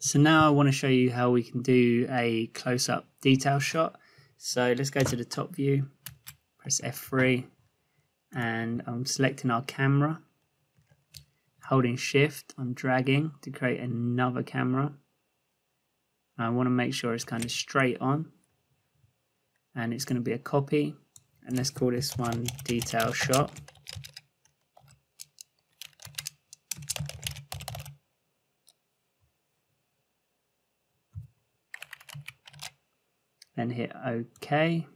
So now I want to show you how we can do a close-up detail shot. So let's go to the top view, press F3, and I'm selecting our camera. Holding shift, I'm dragging to create another camera. I want to make sure it's kind of straight on, and it's going to be a copy, and let's call this one detail shot. Then hit OK.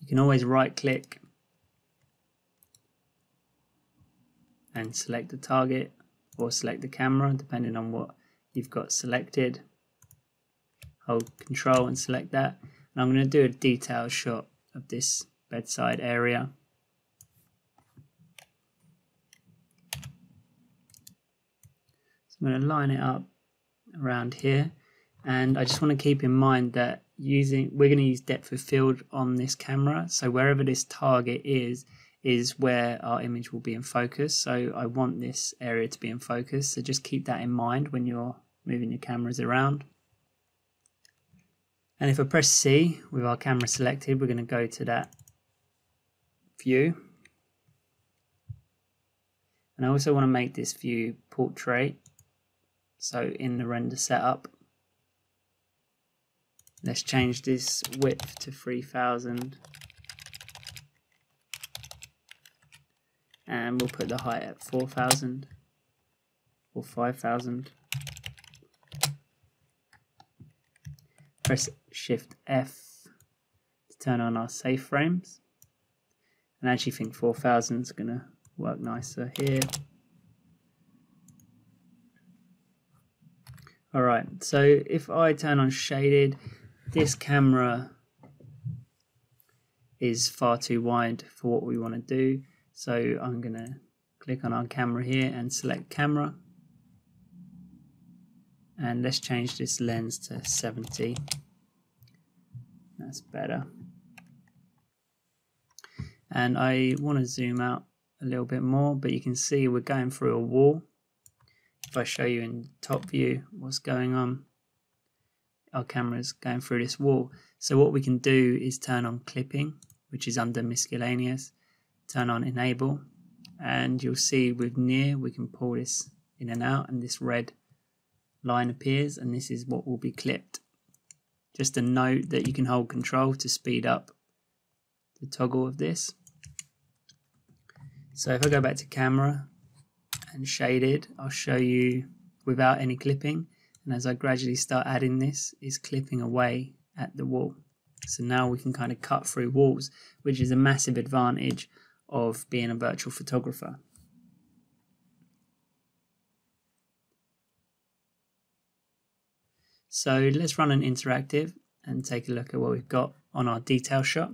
You can always right click and select the target or select the camera depending on what you've got selected. Hold control and select that, and I'm going to do a detailed shot of this bedside area. So I'm going to line it up around here, and I just want to keep in mind that we're going to use depth of field on this camera, so wherever this target is where our image will be in focus. So I want this area to be in focus, so just keep that in mind when you're moving your cameras around. And if I press C with our camera selected, we're going to go to that view. And I also want to make this view portrait. So in the render setup, let's change this width to 3000. And we'll put the height at 4000 or 5000. Press Shift F to turn on our safe frames. And I actually think 4000 is going to work nicer here. Alright, so if I turn on shaded, this camera is far too wide for what we want to do. So I'm going to click on our camera here and select camera, and let's change this lens to 70. That's better. And I want to zoom out a little bit more, but you can see we're going through a wall. If I show you in top view what's going on, our camera's going through this wall. So what we can do is turn on clipping, which is under miscellaneous. Turn on enable, and you'll see with near we can pull this in and out, and this red line appears, and this is what will be clipped. Just a note that you can hold control to speed up the toggle of this. So if I go back to camera and shaded, I'll show you without any clipping, and as I gradually start adding this, it's clipping away at the wall. So now we can kind of cut through walls, which is a massive advantage of being a virtual photographer. So let's run an interactive and take a look at what we've got on our detail shot.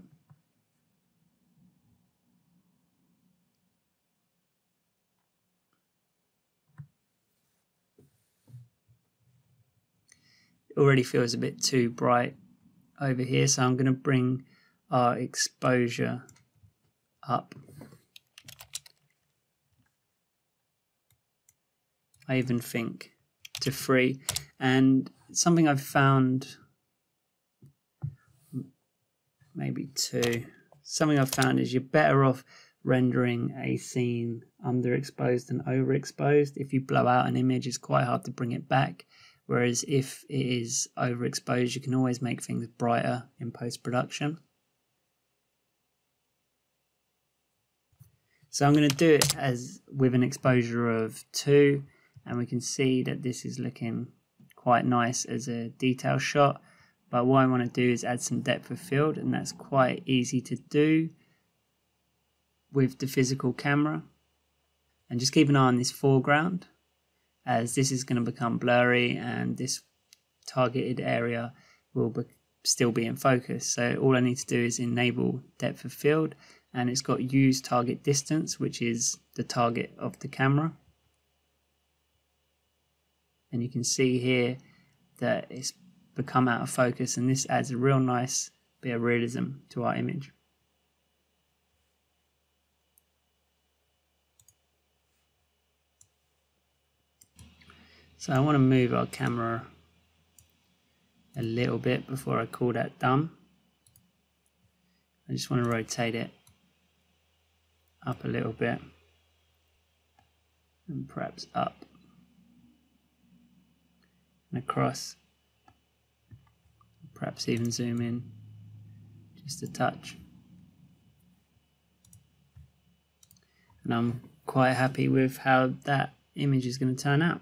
It already feels a bit too bright over here, so I'm going to bring our exposure up. I even think to 3, and something I've found, maybe 2, something I've found is you're better off rendering a scene underexposed than overexposed. If you blow out an image, it's quite hard to bring it back, whereas if it is overexposed, you can always make things brighter in post-production. So I'm going to do it with an exposure of 2, and we can see that this is looking quite nice as a detail shot. But what I want to do is add some depth of field, and that's quite easy to do with the physical camera. And just keep an eye on this foreground, as this is going to become blurry and this targeted area will still be in focus. So all I need to do is enable depth of field, and it's got use target distance, which is the target of the camera. And you can see here that it's become out of focus, and this adds a real nice bit of realism to our image. So I want to move our camera a little bit before I call that done. I just want to rotate it up a little bit and perhaps up and across, perhaps even zoom in just a touch. And I'm quite happy with how that image is going to turn out.